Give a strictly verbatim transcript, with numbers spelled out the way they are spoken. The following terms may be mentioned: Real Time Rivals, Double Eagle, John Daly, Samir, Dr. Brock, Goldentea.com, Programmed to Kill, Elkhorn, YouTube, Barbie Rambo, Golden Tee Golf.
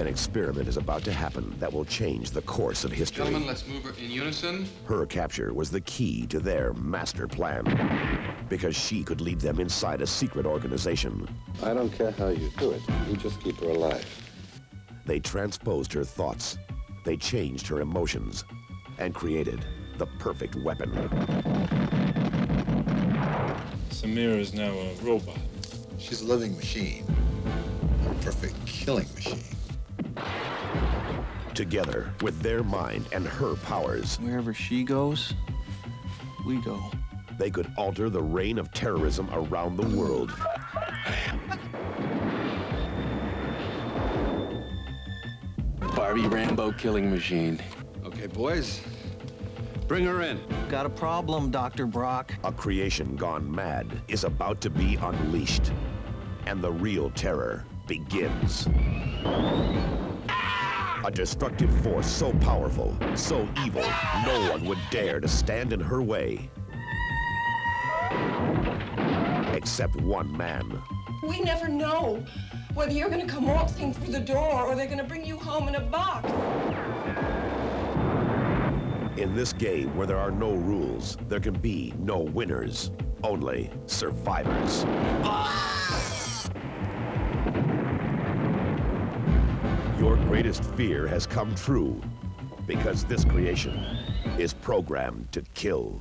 An experiment is about to happen that will change the course of history. Gentlemen, let's move in unison. Her capture was the key to their master plan, because she could lead them inside a secret organization. I don't care how you do it. You just keep her alive. They transposed her thoughts. They changed her emotions and created the perfect weapon. Samir is now a robot. She's a living machine. A perfect killing machine. Together, with their mind and her powers, wherever she goes, we go. They could alter the reign of terrorism around the world. Barbie Rambo killing machine. Okay, boys, bring her in. Got a problem, Doctor Brock. A creation gone mad is about to be unleashed, and the real terror begins. A destructive force so powerful, so evil, no one would dare to stand in her way. Except one man. We never know whether you're going to come waltzing through the door or they're going to bring you home in a box. In this game where there are no rules, there can be no winners, only survivors. Your greatest fear has come true, because this creation is programmed to kill.